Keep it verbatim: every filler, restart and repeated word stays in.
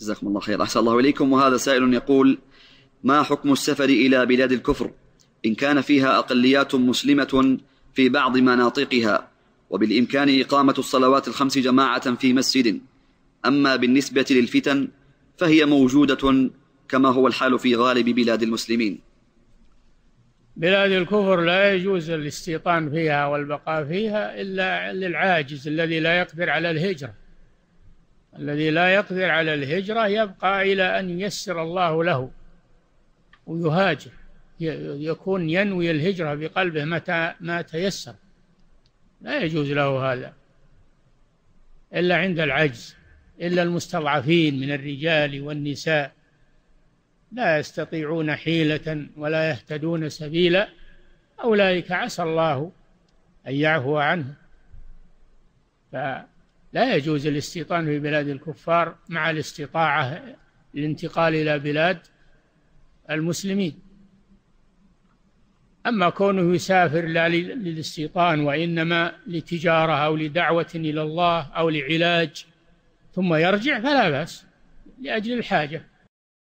جزاكم الله خير، أحسن الله إليكم. وهذا سائل يقول: ما حكم السفر إلى بلاد الكفر إن كان فيها أقليات مسلمة في بعض مناطقها، وبالإمكان إقامة الصلوات الخمس جماعة في مسجد؟ أما بالنسبة للفتن فهي موجودة كما هو الحال في غالب بلاد المسلمين. بلاد الكفر لا يجوز الاستيطان فيها والبقاء فيها إلا للعاجز الذي لا يقدر على الهجرة، الذي لا يقدر على الهجرة يبقى إلى أن ييسر الله له ويهاجر، يكون ينوي الهجرة بقلبه متى ما تيسر. لا يجوز له هذا إلا عند العجز، إلا المستضعفين من الرجال والنساء لا يستطيعون حيلة ولا يهتدون سبيلا، أولئك عسى الله أن يعفو عنه. فلا يجوز الاستيطان في بلاد الكفار مع الاستطاعة للانتقال إلى بلاد المسلمين. أما كونه يسافر لا للاستيطان وإنما لتجارة أو لدعوة إلى الله أو لعلاج ثم يرجع فلا بأس لأجل الحاجة.